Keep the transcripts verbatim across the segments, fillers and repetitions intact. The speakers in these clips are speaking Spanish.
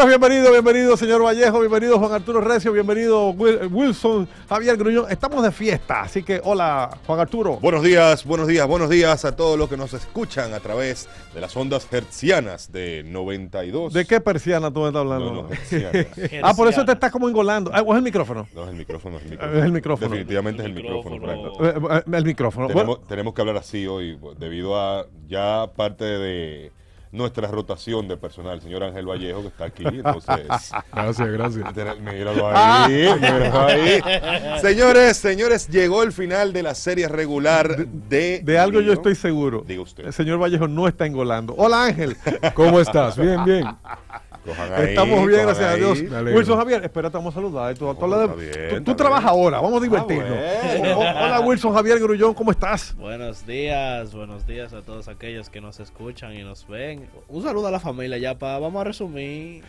Pues bienvenido, bienvenido señor Vallejo, bienvenido Juan Arturo Recio, bienvenido Wilson Javier Gruñón. Estamos de fiesta, así que hola Juan Arturo. Buenos días, buenos días, buenos días a todos los que nos escuchan a través de las ondas hertzianas de noventa y dos. ¿De qué persiana tú me estás hablando? No, no, hertzianas. Ah, por eso te estás como engolando. Ah, ¿o es el micrófono? No, es el micrófono, es el micrófono. Es el micrófono. Definitivamente el micrófono. es el micrófono. El, el micrófono. Tenemos, bueno. tenemos que hablar así hoy debido a ya parte de nuestra rotación de personal, el señor Ángel Vallejo que está aquí, entonces gracias, gracias míralo ahí, míralo ahí. Señores, señores, llegó el final de la serie regular de... De, de algo yo estoy seguro, diga usted. El señor Vallejo no está engolando. Hola Ángel, ¿cómo estás? Bien, bien. Ahí, estamos bien, gracias ahí. a Dios. Wilson Javier, espérate, vamos a saludar. Tú, tú, oh, bien, tú, tú trabajas ahora, vamos a divertirnos. Ah, bueno. Hola Wilson Javier Grullón, ¿cómo estás? Buenos días, buenos días a todos aquellos que nos escuchan y nos ven. Un saludo a la familia ya, pa. Vamos a resumir,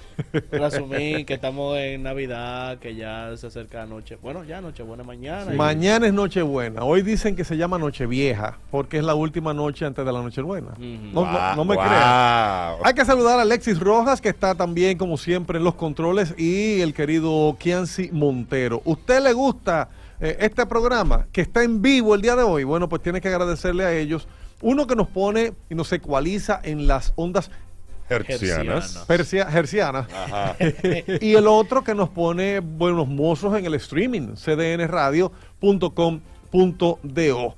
resumir que estamos en Navidad, que ya se acerca noche. Bueno, ya Nochebuena mañana. Sí. Y... Mañana es Nochebuena. Hoy dicen que se llama Nochevieja porque es la última noche antes de la Nochebuena. Mm-hmm. no, wow, no, no me wow. creas. Hay que saludar a Alexis Rojas, que está también, como siempre, en los controles, y el querido Kiansy Montero. ¿Usted le gusta eh, este programa que está en vivo el día de hoy? Bueno, pues tiene que agradecerle a ellos. Uno que nos pone y nos ecualiza en las ondas hertzianas. Persia, hertzianas. Ajá. Y el otro que nos pone buenos mozos en el streaming, c d n radio punto com punto do.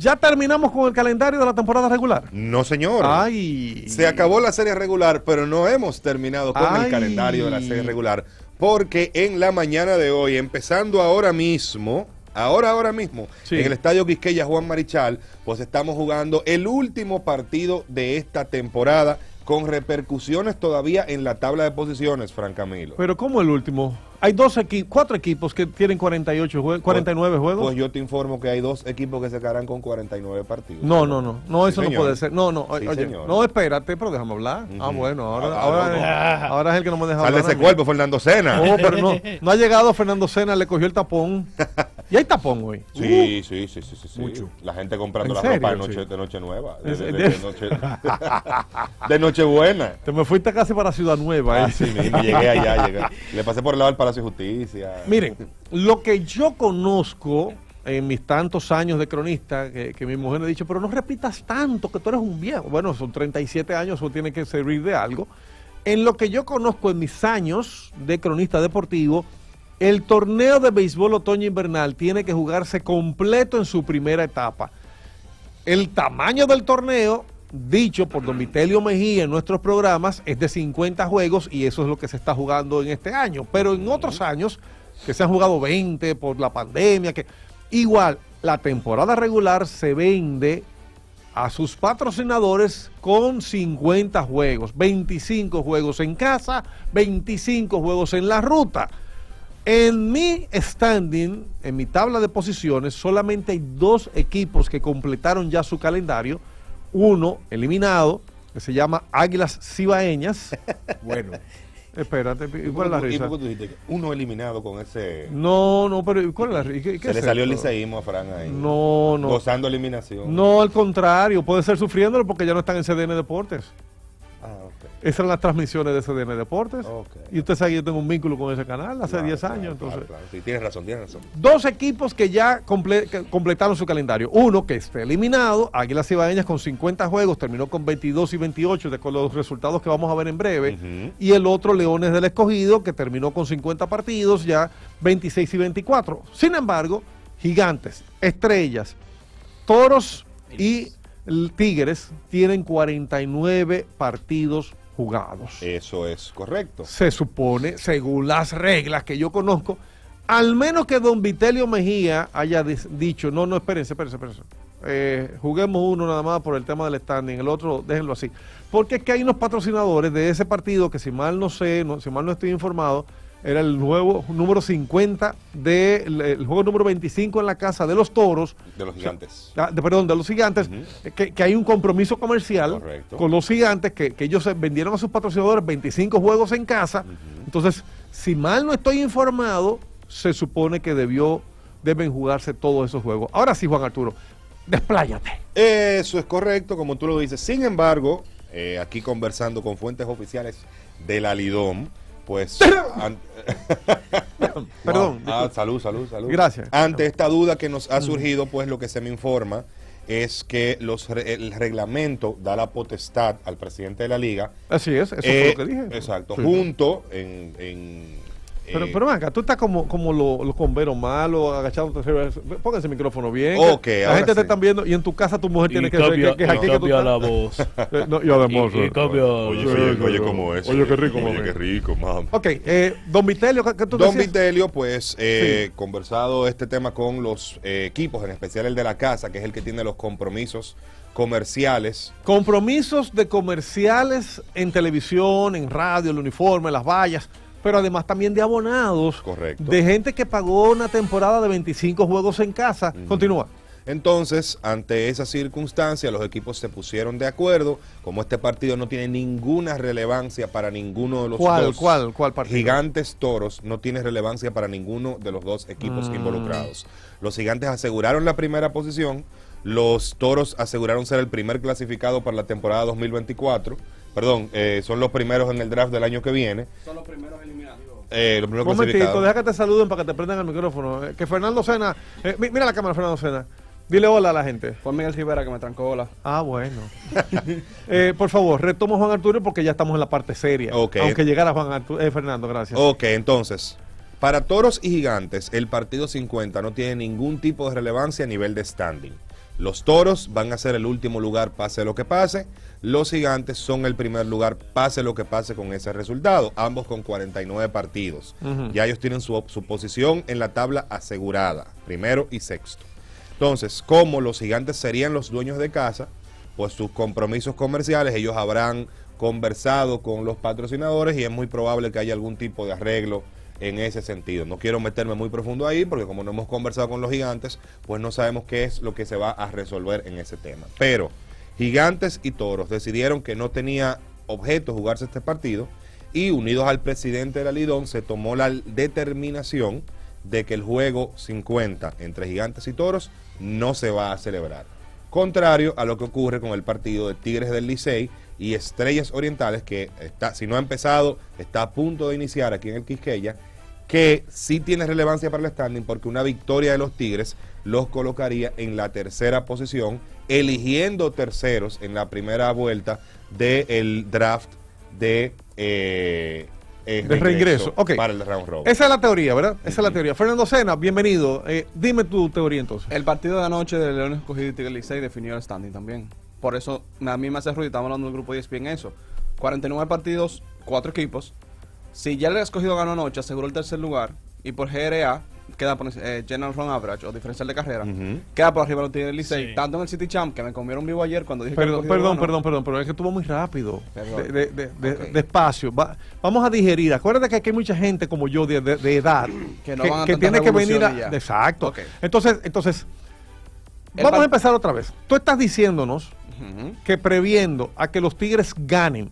¿Ya terminamos con el calendario de la temporada regular? No, señor. Ay. Se acabó la serie regular, pero no hemos terminado con Ay. el calendario de la serie regular. Porque en la mañana de hoy, empezando ahora mismo, ahora, ahora mismo, sí. en el Estadio Quisqueya Juan Marichal, pues estamos jugando el último partido de esta temporada, con repercusiones todavía en la tabla de posiciones, Fran Camilo. Pero ¿cómo el último? Hay dos equipos, cuatro equipos que tienen cuarenta y ocho juegos, cuarenta y nueve juegos. Pues yo te informo que hay dos equipos que se quedarán con cuarenta y nueve partidos. No, no, no, no, sí, eso señor. no puede ser. No, no, sí, oye, señor. no, espérate, pero déjame hablar. Uh-huh. Ah, bueno, ahora, ah, ahora, ahora, es, ahora es el que no me deja hablar. Sale ese cuerpo, Fernando Sena. No, pero no, no ha llegado Fernando Sena, le cogió el tapón. Y hay tapón hoy. Sí, uh, sí, sí, sí, sí, sí. Mucho. La gente comprando la serio? ropa de noche, sí. de noche nueva. De, de, de, de, de noche, de Nochebuena. Te me fuiste casi para Ciudad Nueva. Ah, eh. sí, me, me llegué allá, llegué. Le pasé por el lado del Palacio de Justicia. Miren, lo que yo conozco en mis tantos años de cronista, que, que mi mujer me ha dicho, pero no repitas tanto, que tú eres un viejo. Bueno, son treinta y siete años, eso tiene que servir de algo. En lo que yo conozco en mis años de cronista deportivo, el torneo de béisbol otoño-invernal tiene que jugarse completo en su primera etapa. El tamaño del torneo, dicho por Don Vitelio Mejía en nuestros programas, es de cincuenta juegos, y eso es lo que se está jugando en este año. Pero en otros años, que se han jugado veinte por la pandemia, que igual la temporada regular se vende a sus patrocinadores con cincuenta juegos, veinticinco juegos en casa, veinticinco juegos en la ruta. En mi standing, en mi tabla de posiciones, solamente hay dos equipos que completaron ya su calendario. Uno eliminado, que se llama Águilas Cibaeñas. Bueno, espérate, ¿cuál es la risa? Uno eliminado con ese... No, no, pero ¿cuál es la risa? ¿Qué, qué se es le salió el liceísmo a Fran ahí. No, no. Gozando eliminación. No, al contrario, puede ser sufriéndolo porque ya no están en C D N Deportes. Ah, okay. Esas son las transmisiones de C D N Deportes. Okay. Y usted sabe que yo tengo un vínculo con ese canal hace claro, diez años. Claro, entonces. Claro, claro. Sí, tienes razón, tienes razón. Dos equipos que ya comple que completaron su calendario. Uno que está eliminado, Águilas Cibaeñas con cincuenta juegos, terminó con veintidós y veintiocho, de con los resultados que vamos a ver en breve. Uh-huh. Y el otro, Leones del Escogido, que terminó con cincuenta partidos, ya veintiséis y veinticuatro. Sin embargo, Gigantes, Estrellas, Toros y... Tigres tienen cuarenta y nueve partidos jugados. Eso es correcto. Se supone, según las reglas que yo conozco, al menos que Don Vitelio Mejía haya dicho, no, no, espérense, espérense, espérense. Eh, juguemos uno nada más por el tema del standing, el otro déjenlo así. Porque es que hay unos patrocinadores de ese partido que, si mal no sé, no, si mal no estoy informado, era el nuevo número cincuenta del de, juego número veinticinco en la casa de los Toros. De los Gigantes. O sea, de, perdón, de los Gigantes, uh-huh. que, que hay un compromiso comercial Correcto. con los Gigantes, que, que ellos vendieron a sus patrocinadores veinticinco juegos en casa. Uh-huh. Entonces, si mal no estoy informado, se supone que debió deben jugarse todos esos juegos. Ahora sí, Juan Arturo, despláyate. Eso es correcto, como tú lo dices. Sin embargo, eh, aquí conversando con fuentes oficiales de la LIDOM, pues... an... Perdón. Wow. Ah, salud, salud, salud. Gracias. Ante esta duda que nos ha surgido, pues lo que se me informa es que los re el reglamento da la potestad al presidente de la liga. Así es, eso eh, fue lo que dije. Exacto, sí. Junto en... en Pero, eh, pero acá, tú estás como, como los, los converos malos, agachados. Pónganse el micrófono bien. Okay, la gente sí. te está viendo y en tu casa tu mujer y tiene cambia, que, que, que, y que cambia la voz. No, y además. Y, y cambia, oye, sí, oye, oye, ¿cómo es? Oye, qué rico, oye, qué rico, mamá. Ok, eh, don Vitelio, ¿qué tú Don Vitelio, pues, eh, sí. conversado este tema con los eh, equipos, en especial el de la casa, que es el que tiene los compromisos comerciales. Compromisos de comerciales en televisión, en radio, el uniforme, las vallas, pero además también de abonados. Correcto. De gente que pagó una temporada de veinticinco juegos en casa. Uh-huh. Continúa. Entonces, ante esa circunstancia, los equipos se pusieron de acuerdo. Como este partido no tiene ninguna relevancia para ninguno de los ¿Cuál, dos. ¿Cuál, cuál partido? Gigantes Toros no tiene relevancia para ninguno de los dos equipos ah. involucrados. Los Gigantes aseguraron la primera posición. Los Toros aseguraron ser el primer clasificado para la temporada dos mil veinticuatro. Perdón, eh, son los primeros en el draft del año que viene. Son los primeros eliminados. Eh, los primeros clasificados. Un momentito, deja que te saluden para que te prendan el micrófono. Eh, que Fernando Sena, eh, mira la cámara, Fernando Sena. Dile hola a la gente. Juan Miguel Rivera, que me trancó hola. Ah, bueno. eh, por favor, retomo Juan Arturo porque ya estamos en la parte seria. Okay. Aunque llegara Juan Arturo, eh, Fernando, gracias. Ok, entonces, para Toros y Gigantes, el partido cincuenta no tiene ningún tipo de relevancia a nivel de standing. Los Toros van a ser el último lugar, pase lo que pase. Los Gigantes son el primer lugar, pase lo que pase con ese resultado. Ambos con cuarenta y nueve partidos. Uh-huh. Ya ellos tienen su, su posición en la tabla asegurada, primero y sexto. Entonces, como los Gigantes serían los dueños de casa, pues sus compromisos comerciales, ellos habrán conversado con los patrocinadores y es muy probable que haya algún tipo de arreglo en ese sentido. No quiero meterme muy profundo ahí porque como no hemos conversado con los Gigantes, pues no sabemos qué es lo que se va a resolver en ese tema. Pero Gigantes y Toros decidieron que no tenía objeto jugarse este partido y unidos al presidente de la LIDOM se tomó la determinación de que el juego cincuenta entre Gigantes y Toros no se va a celebrar. Contrario a lo que ocurre con el partido de Tigres del Licey y Estrellas Orientales, que está, si no ha empezado, está a punto de iniciar aquí en el Quisqueya, que sí tiene relevancia para el standing porque una victoria de los Tigres los colocaría en la tercera posición, eligiendo terceros en la primera vuelta del draft de... Eh, Eh, de reingreso, reingreso. Okay. Para el round robin. Esa es la teoría, ¿verdad? Esa uh-huh. es la teoría. Fernando Sena, bienvenido. Eh, dime tu teoría entonces. El partido de anoche de Leones del Escogido y Tigres del Licey definió el standing también. Por eso a mí me hace ruido, estamos hablando del grupo de E S P N eso. cuarenta y nueve partidos, cuatro equipos. Si ya el Escogido ganó anoche, aseguró el tercer lugar y por G R A queda por eh, General Run Average o diferencial de carrera, uh-huh. queda por arriba los Tigres del Licey, sí. tanto en el City Champ que me comieron vivo ayer cuando dije perdón, que perdón, perdón, perdón, pero es que estuvo muy rápido de, de, de, okay. de, despacio Va, vamos a digerir, acuérdate que aquí hay mucha gente como yo de, de, de edad que, no que, que tiene que venir a, exacto okay. entonces, entonces el vamos a empezar otra vez, tú estás diciéndonos uh-huh. que previendo a que los Tigres ganen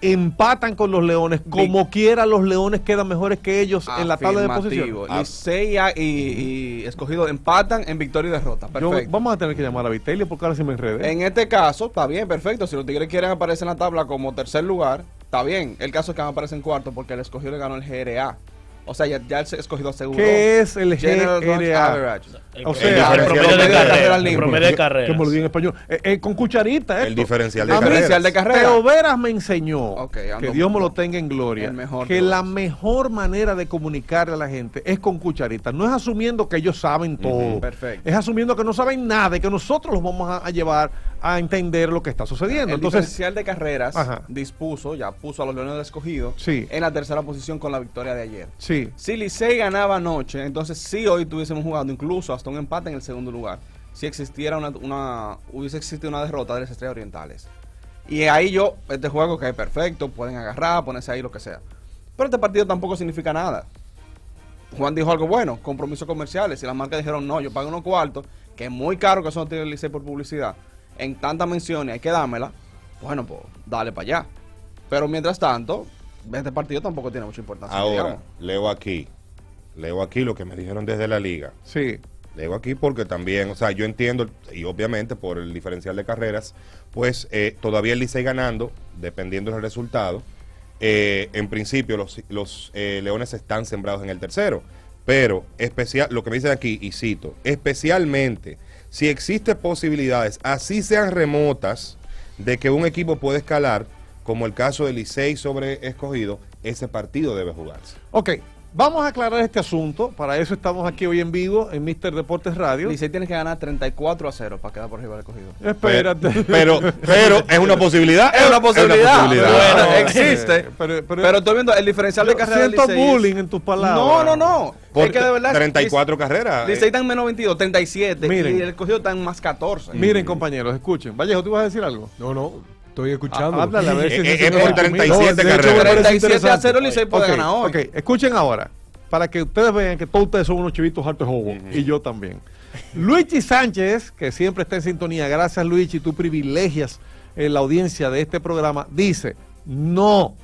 empatan con los Leones, como Big. quiera los Leones quedan mejores que ellos afirmativo. En la tabla de posición. Licey y, y, y Escogido empatan en victoria y derrota. Perfecto. Yo, vamos a tener que llamar a Vitelio porque ahora sí me enredé. En este caso, está bien, perfecto. Si los Tigres quieren aparecer en la tabla como tercer lugar, está bien. El caso es que van a aparecer en cuarto porque el Escogido le ganó el G R A. O sea, ya, ya el Escogido aseguró. ¿Qué es el General G R A? O sea, el, el, el promedio de carrera. El promedio de carrera. Como lo digo en español. Eh, eh, con cucharita, esto. El diferencial de carrera. Carreras. Teo Veras me enseñó, okay, que Dios me lo tenga en gloria, que Dios. La mejor manera de comunicarle a la gente es con cucharita. No es asumiendo que ellos saben todo. Uh-huh, perfecto. Es asumiendo que no saben nada y que nosotros los vamos a, a llevar a entender lo que está sucediendo. El Entonces, diferencial de carreras ajá. dispuso, ya puso a los Leones del Escogido sí. en la tercera posición con la victoria de ayer. Sí. Si Licey ganaba anoche, entonces sí hoy estuviésemos jugando incluso hasta un empate en el segundo lugar. Si existiera una, una hubiese existido una derrota de las Estrellas Orientales. Y ahí yo, este juego que es perfecto, pueden agarrar, ponerse ahí, lo que sea. Pero este partido tampoco significa nada. Juan dijo algo bueno, compromisos comerciales. Y las marcas dijeron, no, yo pago unos cuartos, que es muy caro que eso no tiene el Licey por publicidad. En tantas menciones hay que dármela. Bueno, pues dale para allá. Pero mientras tanto... este partido tampoco tiene mucha importancia. Ahora, digamos. leo aquí, leo aquí lo que me dijeron desde la liga. Sí. Leo aquí porque también, o sea, yo entiendo, y obviamente por el diferencial de carreras, pues eh, todavía el Licey ganando, dependiendo del resultado, eh, en principio los, los eh, Leones están sembrados en el tercero, pero especial, lo que me dicen aquí, y cito, especialmente si existe posibilidades, así sean remotas, de que un equipo pueda escalar, como el caso del Licey sobre Escogido, ese partido debe jugarse. Ok, vamos a aclarar este asunto, para eso estamos aquí hoy en vivo en míster Deportes Radio. Licey tiene que ganar treinta y cuatro a cero para quedar por arriba del Escogido. Espérate. Pero, pero, pero ¿es una posibilidad? Es una posibilidad. Es una posibilidad. Bueno, existe. Pero, pero, pero estoy viendo el diferencial de carrera del Licey. Siento bullying en tus palabras. No, no, no. Es que de verdad, treinta y cuatro Licey, carreras. Licey están menos veintidós, treinta y siete. Miren, y el Escogido están más catorce. Miren, compañeros, escuchen. Vallejo, ¿tú vas a decir algo? No, no. Estoy escuchando. Háblale a ver si es treinta y siete carreras. treinta y siete a cero Licey puede ganar hoy. Ok, escuchen ahora, para que ustedes vean que todos ustedes son unos chivitos altos de juego, uh-huh. y yo también. Luigi Sánchez, que siempre está en sintonía, gracias Luigi, tú privilegias eh, la audiencia de este programa, dice, no,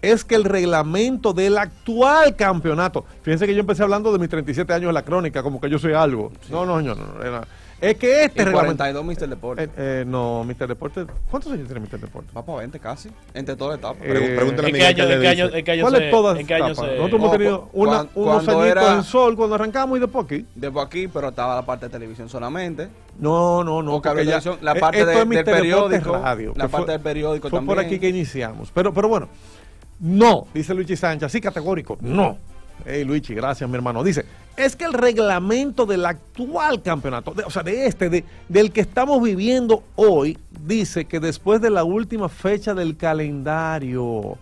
es que el reglamento del actual campeonato, fíjense que yo empecé hablando de mis treinta y siete años en la crónica, como que yo soy algo. Sí. No, no, señor, no, no, no. Es que este reglamento... cuarenta y dos míster Deportes. Eh, eh, no, míster Deportes... ¿Cuántos años tiene míster Deportes? Va para veinte casi, entre todas las etapas. Eh, Pregúntale a Miguel que le dice. Todas las etapas? Se... Nosotros hemos tenido una, unos añitos era... en sol cuando arrancamos y después aquí. Después aquí, pero estaba la parte de televisión solamente. No, no, no. Porque ya, la parte eh, de, del míster periódico. Radio, la parte fue, del periódico fue también. Fue por aquí que iniciamos. Pero, pero bueno, no, dice Luigi Sánchez, así categórico, no. Hey Luigi, gracias mi hermano. Dice, es que el reglamento del actual campeonato, de, o sea, de este, de, del que estamos viviendo hoy, dice que después de la última fecha del calendario,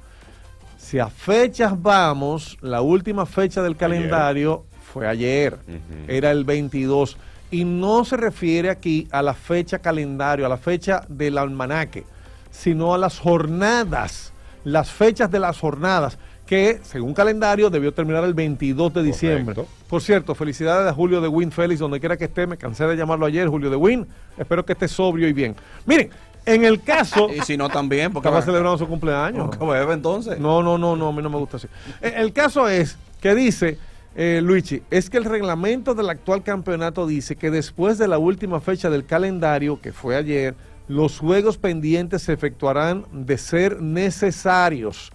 si a fechas vamos, la última fecha del calendario ayer. fue ayer, uh-huh. era el veintidós, y no se refiere aquí a la fecha calendario, a la fecha del almanaque, sino a las jornadas, las fechas de las jornadas, que según calendario debió terminar el veintidós de diciembre. Correcto. Por cierto, felicidades a Julio de Wynn, Félix, donde quiera que esté, me cansé de llamarlo ayer, Julio de Wynn, espero que esté sobrio y bien. Miren, en el caso... y si no también, porque... estaba celebrando su cumpleaños. Nunca bebe entonces. No, no, no, no, a mí no me gusta así. El caso es que dice, eh, Luigi, es que el reglamento del actual campeonato dice que después de la última fecha del calendario, que fue ayer, los juegos pendientes se efectuarán de ser necesarios.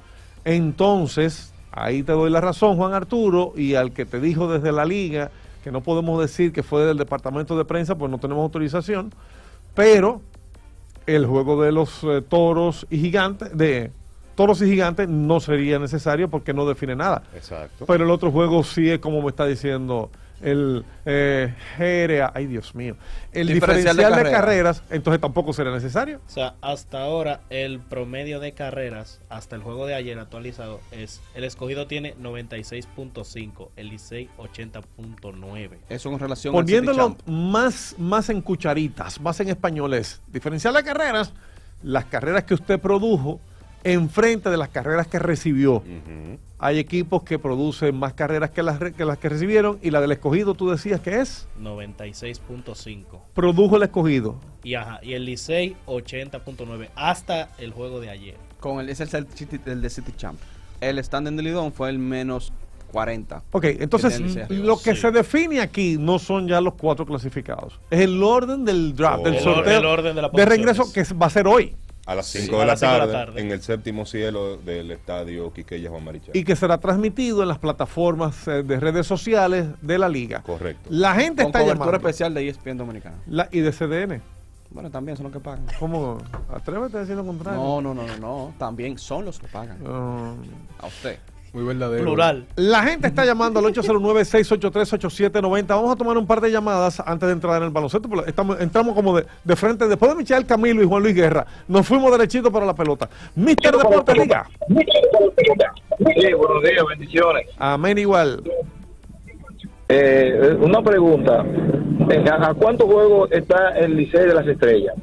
Entonces, ahí te doy la razón, Juan Arturo, y al que te dijo desde la liga, que no podemos decir que fue del departamento de prensa, pues no tenemos autorización, pero el juego de los eh, toros y gigantes, de toros y gigantes no sería necesario porque no define nada. Exacto. Pero el otro juego sí es como me está diciendo el eh, G R A, ay Dios mío, el diferencial, diferencial de, carrera. de carreras, entonces tampoco será necesario. O sea, hasta ahora el promedio de carreras, hasta el juego de ayer actualizado, es el Escogido tiene noventa y seis punto cinco, el Licey ochenta punto nueve. Eso en relación a poniéndolo más, más en cucharitas, más en españoles. Diferencial de carreras, las carreras que usted produjo enfrente de las carreras que recibió. Uh-huh. Hay equipos que producen más carreras que las, que las que recibieron, y la del Escogido, tú decías que es noventa y seis punto cinco. Produjo el Escogido. Y, ajá, y el Licey ochenta punto nueve hasta el juego de ayer. Con el, es el, el de City Champ. El standing de LIDOM fue el menos cuarenta. Ok, entonces lo que sí. se define aquí no son ya los cuatro clasificados. Es el orden del draft, oh. del sorteo, el orden de, la de reingreso que va a ser hoy. A las cinco sí, de, la tarde, de la tarde, en el séptimo cielo del Estadio Quisqueya Juan Marichal. Y que será transmitido en las plataformas de redes sociales de la liga. Correcto. La gente Con está llamando. Con cobertura especial de E S P N Dominicana. La, y de C D N. Bueno, también son los que pagan. ¿Cómo? Atrévete a decir lo contrario. No, no, no, no, no. También son los que pagan. Uh, a usted. Muy verdadero. Plural. La gente está llamando al ocho cero nueve, seis ocho tres, ocho siete nueve cero. Vamos a tomar un par de llamadas antes de entrar en el baloncesto. Estamos, entramos como de, de frente. Después de Michel Camilo y Juan Luis Guerra, nos fuimos derechito para la pelota. míster Deportes, diga. Sí, buenos días, bendiciones. Amén, igual. Eh, una pregunta. ¿A cuántos juegos está el Licey de las Estrellas?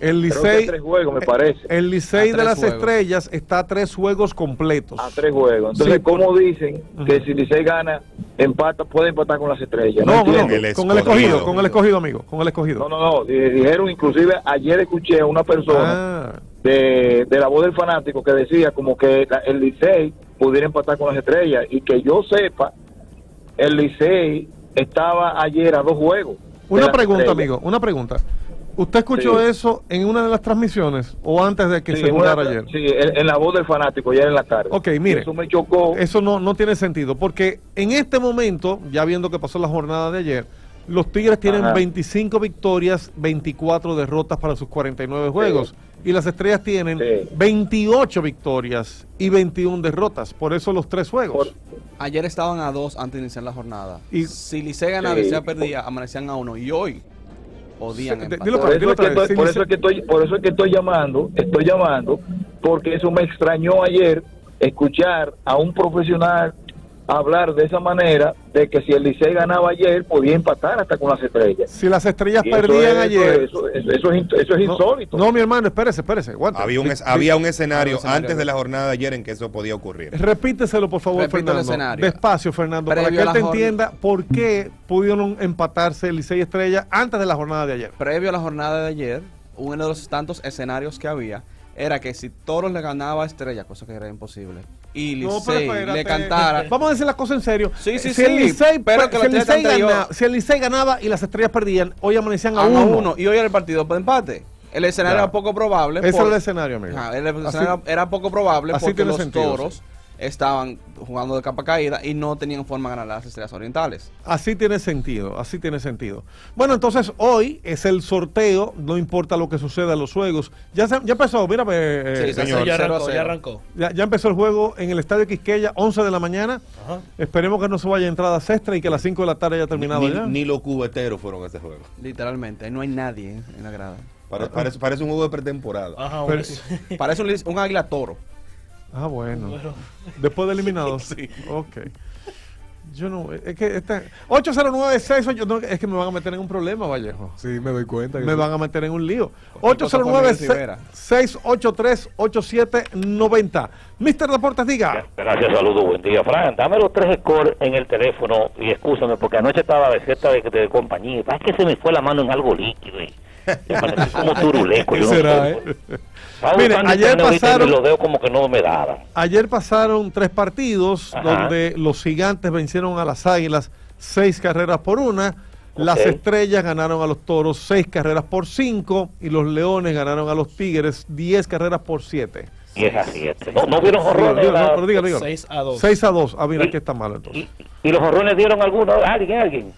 El Licey, tres juegos, me parece. El Licey de las juegos. Estrellas está a tres juegos completos. A tres juegos. Entonces, sí. ¿cómo dicen uh-huh. que si el Licey gana, empata, puede empatar con las Estrellas? No, no, no. El con el Escogido, con el Escogido, amigo. Con el Escogido. No, no, no. Dijeron, inclusive, ayer escuché a una persona ah. de, de la voz del fanático que decía como que la, el Licey pudiera empatar con las Estrellas. Y que yo sepa, el Licey estaba ayer a dos juegos. Una pregunta, amigo, una pregunta. ¿Usted escuchó sí. eso en una de las transmisiones o antes de que sí, se jugara ayer? Sí, en, en la voz del fanático, ayer en la tarde. Ok, mire, eso me chocó. Eso no, no tiene sentido, porque en este momento, ya viendo que pasó la jornada de ayer, los Tigres tienen Ajá. veinticinco victorias, veinticuatro derrotas para sus cuarenta y nueve juegos. Sí. Y las Estrellas tienen sí. veintiocho victorias y veintiuna derrotas. Por eso los tres juegos. Por... Ayer estaban a dos antes de iniciar la jornada. Y si Licey ganaba y sí. Licey perdía, amanecían a uno. Y hoy... Por eso es que estoy, por eso es que estoy llamando, estoy llamando, porque eso me extrañó ayer, escuchar a un profesional hablar de esa manera, de que si el Licey ganaba ayer, podía empatar hasta con las Estrellas. Si las Estrellas y perdían eso es, ayer... Eso, eso, eso, es, eso es insólito. No, no, mi hermano, espérese, espérese. Aguante. Había un, es, sí, había un escenario sí, antes de la jornada de ayer en que eso podía ocurrir. Repíteselo, por favor, Repito Fernando. El escenario. Despacio, Fernando, Previo para que él te jornada. entienda por qué pudieron empatarse el Licey y Estrellas antes de la jornada de ayer. Previo a la jornada de ayer, uno de los tantos escenarios que había era que si Toros le ganaba a Estrellas, cosa que era imposible, y Licey no, le cantara... Vamos a decir las cosas en serio. Sí, sí, si sí. El Licey, pero que si, el Licey ganaba, si el Licey ganaba y las Estrellas perdían, hoy amanecían a, a uno. uno. Y hoy era el partido de empate. El escenario ya. era poco probable. Ese por... era el escenario, amigo. Ajá, el escenario así, era poco probable porque los sentido, Toros sí. estaban jugando de capa caída y no tenían forma de ganar las Estrellas Orientales. Así tiene sentido, así tiene sentido. Bueno, entonces hoy es el sorteo, no importa lo que suceda en los juegos. Ya se, ya empezó, mírame, eh, sí, señor. Ya arrancó, ya arrancó. Ya, ya empezó el juego en el Estadio Quisqueya, once de la mañana. Ajá. Esperemos que no se vaya entradas extra y que a las cinco de la tarde haya terminado. Ni, ya. ni los cubeteros fueron a este juego. Literalmente, no hay nadie en la grada. Pare, parece, parece un juego de pretemporada. Ajá, Pero, parece un, un águila toro. Ah, bueno. bueno. Después de eliminados. sí. Ok. Yo no... Es que esta... ocho cero nueve seis ocho... No, es que me van a meter en un problema, Vallejo. Sí, me doy cuenta. Que me sí. van a meter en un lío. ocho cero nueve seis ocho tres ocho siete nueve cero. Mister Deportes, diga. Gracias, saludos, buen día. Fran, dame los tres scores en el teléfono y excúsame porque anoche estaba de fiesta de, de compañía. Es que se me fue la mano en algo líquido, eh. como turuleco. ¿Qué será, no sé, eh? Miren, ayer pasaron, los veo como que no me daban. Ayer pasaron tres partidos Ajá. donde los Gigantes vencieron a las Águilas seis carreras por una, okay. las Estrellas ganaron a los Toros seis carreras por cinco y los Leones ganaron a los Tigres diez carreras por siete. diez a siete. No, no vieron jorrones. Sí, seis a dos. seis a dos. Ah, mira, aquí está malo entonces. ¿Y, y los jorrones dieron alguno? ¿Alguien? ¿Alguien?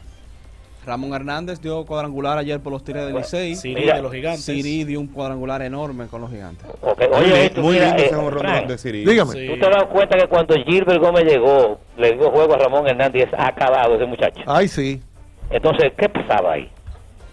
Ramón Hernández dio cuadrangular ayer por los Tigres del Licey. Siri de los Gigantes. Siri dio un cuadrangular enorme con los Gigantes. Okay. Oye, esto, muy lindo ese jorrón de Siri. Dígame. Sí. ¿Tú te has dado cuenta que cuando Gilbert Gómez llegó, le dio juego a Ramón Hernández? Ha acabado ese muchacho. Ay, sí. Entonces, ¿qué pasaba ahí?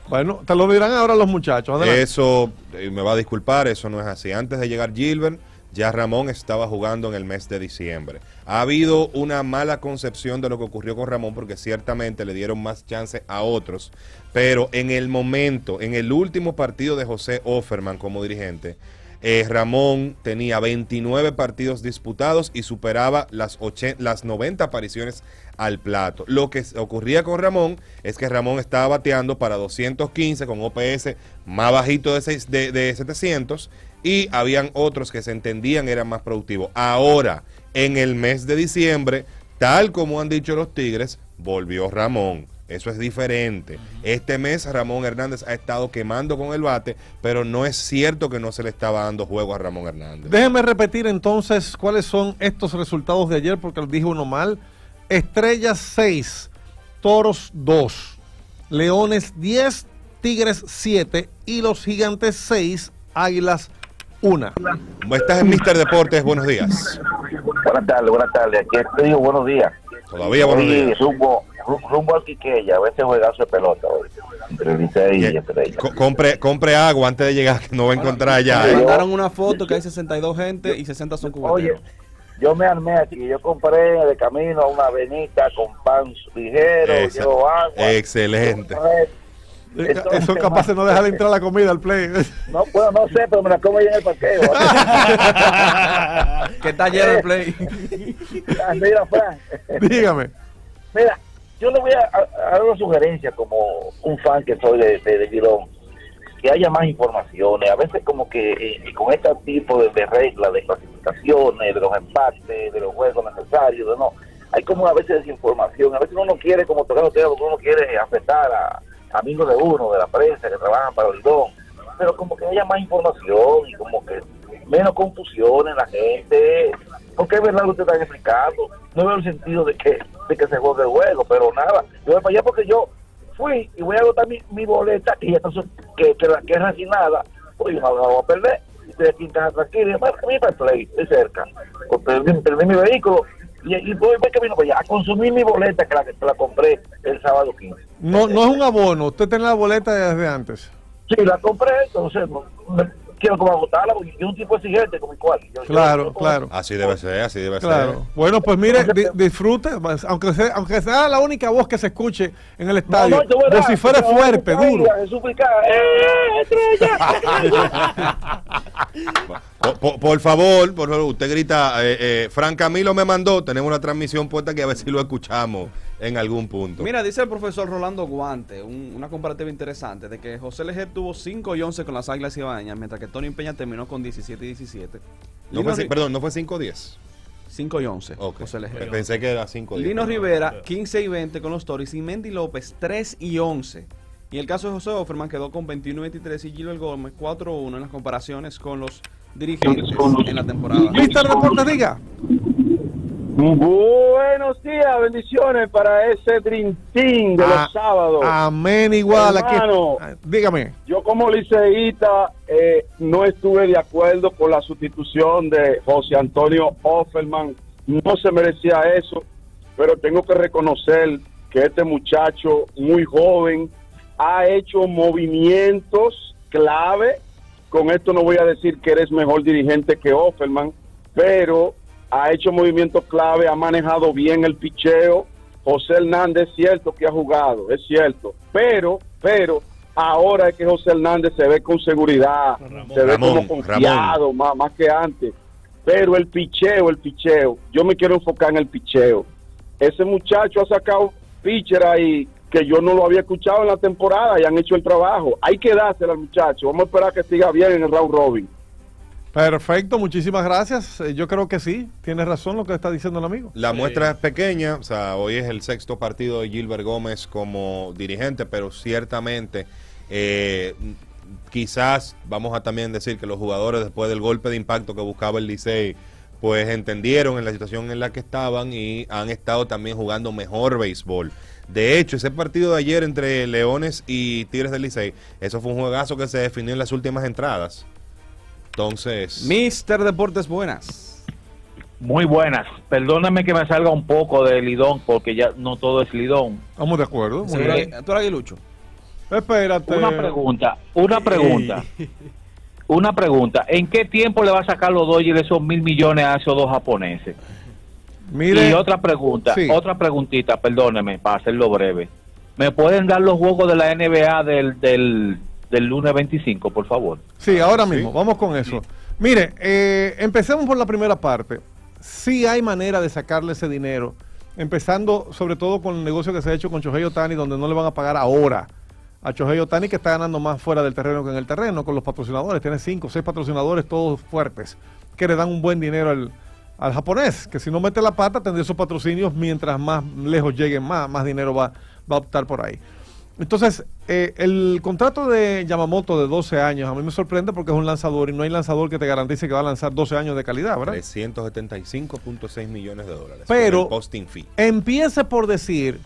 Bueno, te lo dirán ahora los muchachos. Adelante. Eso, me va a disculpar, eso no es así. Antes de llegar Gilbert, ya Ramón estaba jugando en el mes de diciembre. Ha habido una mala concepción de lo que ocurrió con Ramón porque ciertamente le dieron más chance a otros, pero en el momento, en el último partido de José Offerman como dirigente, eh, Ramón tenía veintinueve partidos disputados y superaba las, las noventa apariciones al plato. Lo que ocurría con Ramón es que Ramón estaba bateando para doscientos quince con O P S más bajito de, seis, de, de setecientos y habían otros que se entendían eran más productivos. Ahora, en el mes de diciembre, tal como han dicho los Tigres, volvió Ramón. Eso es diferente. Este mes Ramón Hernández ha estado quemando con el bate, pero no es cierto que no se le estaba dando juego a Ramón Hernández. Déjenme repetir entonces cuáles son estos resultados de ayer, porque dije uno mal. Estrellas seis, Toros dos, Leones diez, Tigres siete y los Gigantes seis, Águilas una. Estás en Mister Deportes, buenos días. Buenas tardes, buenas tardes. Aquí estoy, buenos días. Todavía buenos sí, días. Rumbo, rumbo al Quisqueya, a veces juegazo de pelota. Hoy. Compre, compre agua antes de llegar, que no va a encontrar allá. Me mandaron una foto que hay sesenta y dos gente y sesenta son cubateros. Oye, yo me armé aquí, yo compré de camino una avenita con pan ligero, Esa, llevo agua. Excelente. Entonces, son capaces de no dejar de entrar la comida al play. No, bueno, no sé, pero me la como yo en el parqueo. Que está lleno el play. Mira, Fran. Dígame. Mira, yo le voy a, a, a dar una sugerencia como un fan que soy de, de, de Lidom, que haya más informaciones. A veces como que eh, con este tipo de, de reglas, de clasificaciones, de los empates, de los juegos necesarios, de no, hay como a veces desinformación. A veces uno no quiere, como tocar los temas, uno no quiere afectar a amigos de uno, de la prensa, que trabajan para el LIDOM, pero como que haya más información y como que menos confusión en la gente, porque es verdad lo que están explicando. No veo el sentido de que, de que se juegue el juego, pero nada, yo voy para allá porque yo fui y voy a agotar mi, mi boleta, que ya está, que, que, que es racinada, pues yo no la voy a perder. Estoy aquí en casa tranquila, mi play, estoy cerca, perdí, perdí mi vehículo y, y voy para camino para allá a consumir mi boleta, que la, que la compré el sábado quince. No, no es un abono, usted tiene la boleta desde antes. Sí, la compré, entonces no, me, quiero como agotarla, porque yo un tipo exigente con mi cuarto. Yo, claro, yo, claro. Como... Así debe ser, así debe claro. ser. Bueno, pues mire, di, disfrute, aunque sea, aunque sea la única voz que se escuche en el estadio, no, no, vocifere fuerte, no, duro. ¡Eh, estrella! por, por, por favor, por favor, usted grita, eh, eh, Fran Camilo me mandó, tenemos una transmisión puesta que a ver si lo escuchamos en algún punto. Mira, dice el profesor Rolando Guante, un, una comparativa interesante, de que José Leje tuvo cinco y once con las Águilas Cibaeñas, mientras que Tony Peña terminó con diecisiete y diecisiete. No fue, perdón, ¿no fue cinco y diez? cinco y once, okay. José Leje. Pensé que era cinco y diez. Lino Rivera, quince y veinte con los Toros, y Mendy López, tres y once. Y el caso de José Offerman quedó con veintiuno y veintitrés y Gilbert Gómez, cuatro y uno en las comparaciones con los dirigentes en la temporada. ¿Mister Deportes, diga? Buenos días, bendiciones para ese Dream Team de ah, los sábados. Amén, igual. Hermano, aquí, dígame. Yo como liceísta eh, no estuve de acuerdo con la sustitución de José Antonio Offerman. No se merecía eso, pero tengo que reconocer que este muchacho muy joven ha hecho movimientos clave. Con esto no voy a decir que eres mejor dirigente que Offerman, pero... ha hecho movimientos clave, ha manejado bien el picheo. José Hernández es cierto que ha jugado, es cierto, pero, pero ahora es que José Hernández se ve con seguridad, Ramón, se ve Ramón, como confiado más, más que antes. Pero el picheo, el picheo, yo me quiero enfocar en el picheo. Ese muchacho ha sacado pitcher ahí que yo no lo había escuchado en la temporada y han hecho el trabajo. Hay que dárselo al muchacho, vamos a esperar que siga bien en el round robin. Perfecto, muchísimas gracias. Yo creo que sí, tiene razón lo que está diciendo el amigo. La muestra eh. es pequeña, o sea, hoy es el sexto partido de Gilbert Gómez como dirigente, pero ciertamente eh, quizás vamos a también decir que los jugadores, después del golpe de impacto que buscaba el Licey, pues entendieron en la situación en la que estaban y han estado también jugando mejor béisbol. De hecho, ese partido de ayer entre Leones y Tigres del Licey, eso fue un juegazo que se definió en las últimas entradas. Entonces, Mister Deportes, buenas. Muy buenas. Perdóname que me salga un poco de Lidón, porque ya no todo es Lidón. Estamos de acuerdo. Sí, tú eres aguilucho. Espérate. Una pregunta, una pregunta. Una pregunta. ¿En qué tiempo le va a sacar los Dodgers esos mil millones a esos dos japoneses? Mire, y otra pregunta, sí. otra preguntita, perdóneme, para hacerlo breve. ¿Me pueden dar los juegos de la N B A del... del del lunes veinticinco, por favor? Sí, ahora mismo, sí. Vamos con eso. Sí. Mire, eh, empecemos por la primera parte. Sí hay manera de sacarle ese dinero, empezando sobre todo con el negocio que se ha hecho con Shohei Ohtani, donde no le van a pagar ahora a Shohei Ohtani, que está ganando más fuera del terreno que en el terreno, con los patrocinadores. Tiene cinco, seis patrocinadores, todos fuertes, que le dan un buen dinero al, al japonés, que si no mete la pata, tendrá esos patrocinios mientras más lejos lleguen, más, más dinero va, va a optar por ahí. Entonces, eh, el contrato de Yamamoto de doce años, a mí me sorprende porque es un lanzador y no hay lanzador que te garantice que va a lanzar doce años de calidad, ¿verdad? trescientos setenta y cinco punto seis millones de dólares. Pero, posting fee. Empiece por decir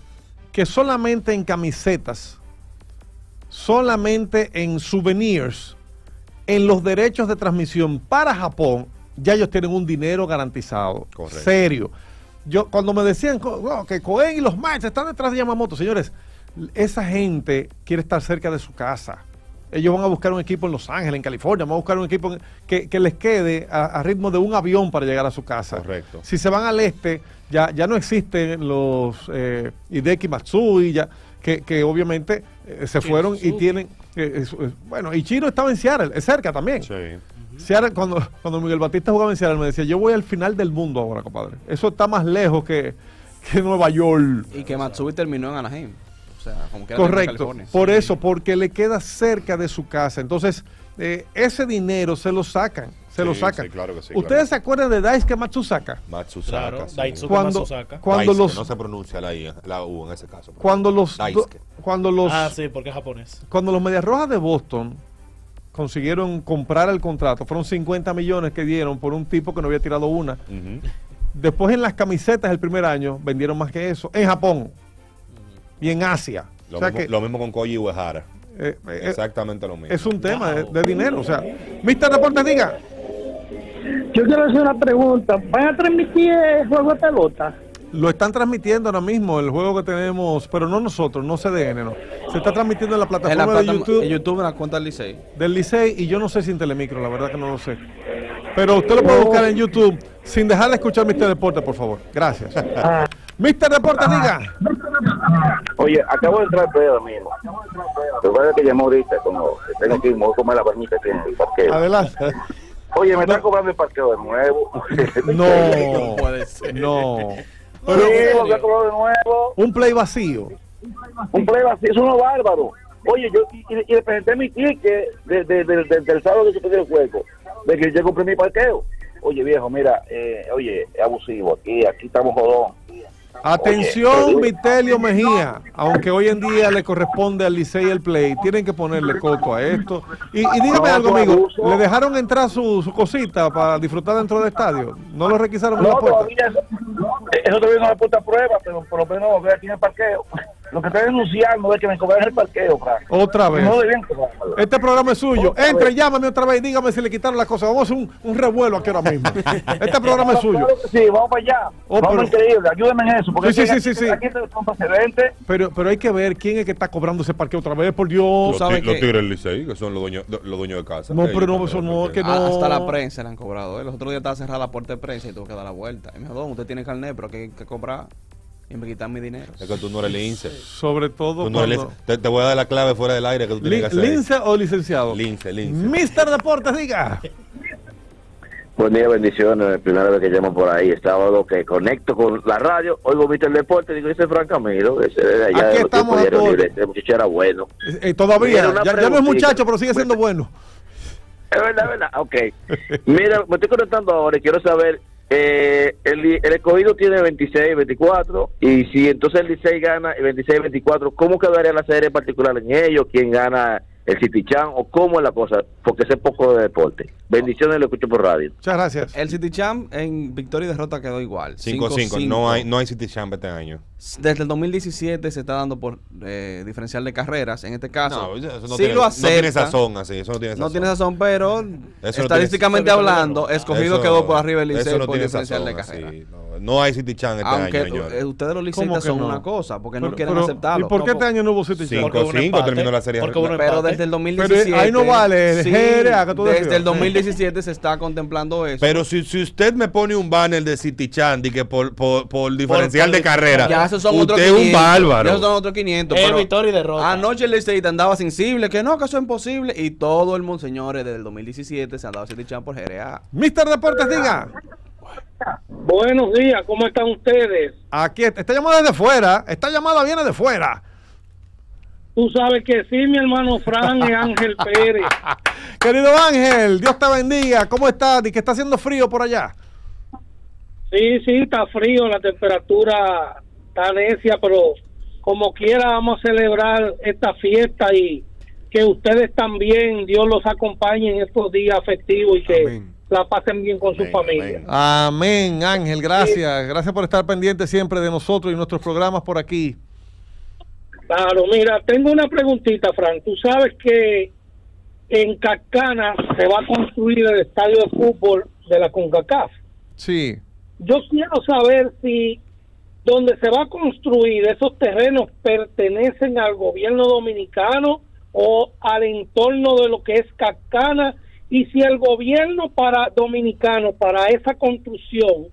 que solamente en camisetas, solamente en souvenirs, en los derechos de transmisión para Japón, ya ellos tienen un dinero garantizado. Correcto. Serio. Yo, cuando me decían oh, que Cohen y los Mets están detrás de Yamamoto, señores... Esa gente quiere estar cerca de su casa. Ellos van a buscar un equipo en Los Ángeles, en California, van a buscar un equipo que, que les quede a, a ritmo de un avión para llegar a su casa. Correcto. Si se van al este, ya, ya no existen los eh, Hideki Matsui, ya, que, que obviamente eh, se fueron y tienen... Eh, eh, bueno, Ichiro estaba en Seattle, es cerca también. Sí. Uh-huh. Seattle, cuando, cuando Miguel Batista jugaba en Seattle, me decía, yo voy al final del mundo ahora, compadre. Eso está más lejos que, que Nueva York. Y que Matsui terminó en Anaheim. O sea, como correcto, por sí. Eso, porque le queda cerca de su casa. Entonces, eh, ese dinero se lo sacan, se sí, lo saca. Sí, claro que sí, ¿Ustedes claro. se acuerdan de Daisuke Matsusaka? Matsusaka. Claro, sí. Daisuke cuando, Matsusaka. Cuando Daisuke, los, no se pronuncia la, I, la U en ese caso. Cuando los, do, cuando los... Ah, sí, porque es japonés. Cuando los Medias Rojas de Boston consiguieron comprar el contrato, fueron cincuenta millones que dieron por un tipo que no había tirado una. Uh-huh. Después en las camisetas el primer año vendieron más que eso. En Japón y en Asia. Lo, o sea mismo, que, lo mismo con Koji Uehara. Eh, eh, Exactamente lo mismo. Es un tema de, de dinero. O sea, míster Deportes, diga. Yo quiero hacer una pregunta. ¿Van a transmitir el juego de pelota? Lo están transmitiendo ahora mismo, el juego que tenemos, pero no nosotros, no C D N, no. Se está transmitiendo en la plataforma, en la plataforma de YouTube. En YouTube, en la cuenta del Licey. Del Licey, y yo no sé si en Telemicro, la verdad que no lo sé. Pero usted lo puede buscar en YouTube, sin dejar de escuchar míster Deportes, por favor. Gracias. Ah. míster Deportes, diga. Oye, acabo de entrar pedo, amigo. Lo que pasa es que llamó ahorita, como tengo que ir, me voy a comer la bañita que en el parqueo. Adelante. Oye, me está cobrando el parqueo de nuevo. No, no puede ser. No. Pero, sí, de nuevo. Un play vacío. Un play vacío, es uno bárbaro. Oye, yo y, y le presenté mi ticket de, de, de, de, del sábado que se perdió el juego, de que yo compré mi parqueo. Oye, viejo, mira, eh, oye, es abusivo. Aquí, aquí estamos jodón. Atención, oye, Vitelio Mejía, aunque hoy en día le corresponde al Licey el play, tienen que ponerle coto a esto. Y, y dígame no, algo, amigo, ¿le dejaron entrar su, su cosita para disfrutar dentro del estadio? ¿No lo requisaron no, en la puerta? Todavía eso, eso todavía no es puta prueba, pero por lo menos veo aquí en el parqueo. Lo que está denunciando es que me cobraron el parqueo, Frank. Otra vez. No debían cobrarlo. Este programa es suyo. Otra Entre, vez. Llámame otra vez y dígame si le quitaron las cosas. Vamos a hacer un, un revuelo aquí ahora mismo. Este programa es suyo. Claro que sí, vamos para allá. Oh, vamos pero... increíble. Ayúdenme en eso. Porque sí, sí, sí, aquí, sí. Aquí, aquí pero, pero hay que ver quién es que está cobrando ese parqueo otra vez, por Dios. Los, ¿sabe los Tigres del Licey, que son los dueños, los dueños de casa. No, pero no, eso no, que no. Ah, hasta la prensa le han cobrado. ¿eh? Los otros días estaba cerrada la puerta de prensa y tuvo que dar la vuelta. Y me dijo, usted tiene carnet, pero hay que cobrar. Y me quitan mi dinero. Es que tú no eres lince. Sobre todo no eres cuando... te, te voy a dar la clave fuera del aire que tú tienes que hacer. ¿Lince o licenciado? Lince, lince. míster Deportes, diga. Buen día, bendiciones. Primera vez que llamo por ahí. Estaba lo que conecto con la radio. Oigo míster Deportes. Digo, ese Fran Camilo. Ese de allá. Aquí de estamos a todos. Ese muchacho era bueno. Eh, todavía. Ya, ya no es muchacho, pero sigue siendo bueno. Es verdad, es verdad. Ok. Mira, me estoy conectando ahora y quiero saber... Eh, el, el Escogido tiene veintiséis veinticuatro y si entonces el Licey gana veintiséis veinticuatro, ¿cómo quedaría la serie particular en ellos? ¿Quién gana el Citichán o cómo es la cosa? Porque sé poco de deporte. Bendiciones, lo escucho por radio. Muchas gracias. El Citichán en victoria y derrota quedó igual cinco cinco, no hay, no hay Citichán este año. Desde el dos mil diecisiete se está dando por eh, diferencial de carreras. En este caso, no, eso no, sí tiene, lo acepta, no tiene sazón así, eso no tiene sazón. No tiene sazón, pero eso estadísticamente no tiene, hablando, Escogido eso, quedó por arriba el Licey no por diferencial sazón, de carreras. No, no hay Citichán este Aunque año. Aunque ustedes los liceístas son no? una cosa, porque pero, no quieren pero, aceptarlo. ¿Y por qué este año no hubo Citichán? cinco cinco terminó la serie. Pero desde el dos mil diecisiete. Pero ahí no vale. Sí, desde el dos mil diecisiete se está contemplando eso. Pero si, si usted me pone un banner de Citichán y que por, por, por diferencial por, de carrera. Ya esos son otros quinientos. Usted es un bárbaro. Esos son otros quinientos. El pero victoria y derrota. Anoche el Licey andaba sensible, que no, que eso es imposible. Y todo el mundo, señores, desde el dos mil diecisiete se han dado Citichán por G R A. míster Deportes, diga. Buenos días, ¿cómo están ustedes? Aquí está, esta llamada es de fuera. Esta llamada viene de fuera. Tú sabes que sí, mi hermano Fran y Ángel Pérez. Querido Ángel, Dios te bendiga. ¿Cómo estás? ¿Y que está haciendo frío por allá? Sí, sí, está frío. La temperatura está necia, pero como quiera vamos a celebrar esta fiesta y que ustedes también, Dios los acompañe en estos días festivos y que... Amén. La pasen bien con amén, su familia. Amén, amén Ángel. Gracias. Sí. Gracias por estar pendiente siempre de nosotros y nuestros programas por aquí. Claro, mira, tengo una preguntita, Frank. Tú sabes que en Cascana se va a construir el estadio de fútbol de la Concacaf. Sí. Yo quiero saber si donde se va a construir esos terrenos pertenecen al gobierno dominicano o al entorno de lo que es Cascana, y si el gobierno para dominicano para esa construcción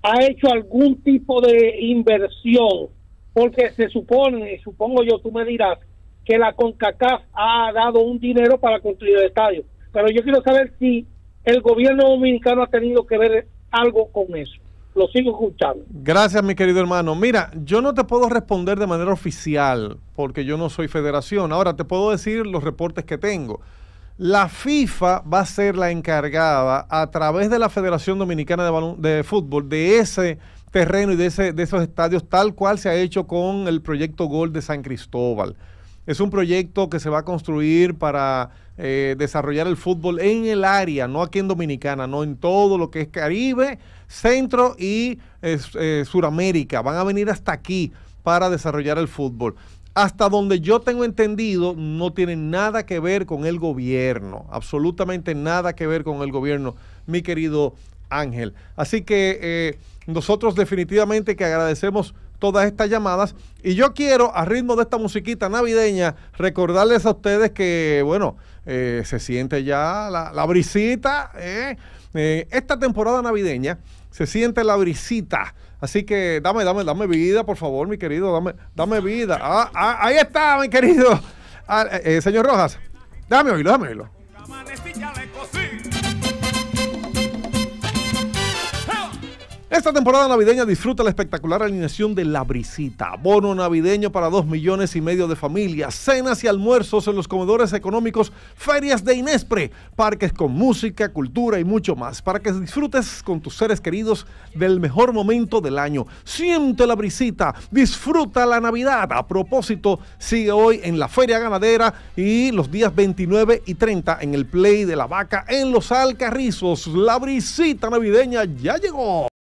ha hecho algún tipo de inversión, porque se supone, supongo yo, tú me dirás, que la CONCACAF ha dado un dinero para construir el estadio, pero yo quiero saber si el gobierno dominicano ha tenido que ver algo con eso. Lo sigo escuchando. Gracias, mi querido hermano. Mira, yo no te puedo responder de manera oficial porque yo no soy federación. Ahora te puedo decir los reportes que tengo. La FIFA va a ser la encargada, a través de la Federación Dominicana de, Balón, de Fútbol, de ese terreno y de, ese, de esos estadios, tal cual se ha hecho con el proyecto Gol de San Cristóbal. Es un proyecto que se va a construir para eh, desarrollar el fútbol en el área, no aquí en Dominicana, no, en todo lo que es Caribe, Centro y eh, eh, Suramérica. Van a venir hasta aquí para desarrollar el fútbol. Hasta donde yo tengo entendido, no tiene nada que ver con el gobierno, absolutamente nada que ver con el gobierno, mi querido Ángel. Así que eh, nosotros definitivamente que agradecemos todas estas llamadas, y yo quiero, a ritmo de esta musiquita navideña, recordarles a ustedes que, bueno, eh, se siente ya la, la brisita, eh, eh, esta temporada navideña se siente la brisita. Así que dame, dame, dame vida, por favor, mi querido, dame, dame vida. Ah, ah, ahí está, mi querido. Ah, eh, señor Rojas, dame oírlo, dame oírlo. Esta temporada navideña disfruta la espectacular alineación de La Brisita. Bono navideño para dos millones y medio de familias, cenas y almuerzos en los comedores económicos, ferias de Inespre, parques con música, cultura y mucho más, para que disfrutes con tus seres queridos del mejor momento del año. Siente La Brisita, disfruta la Navidad. A propósito, sigue hoy en la Feria Ganadera y los días veintinueve y treinta en el Play de la Vaca en Los Alcarrizos. La Brisita navideña ya llegó.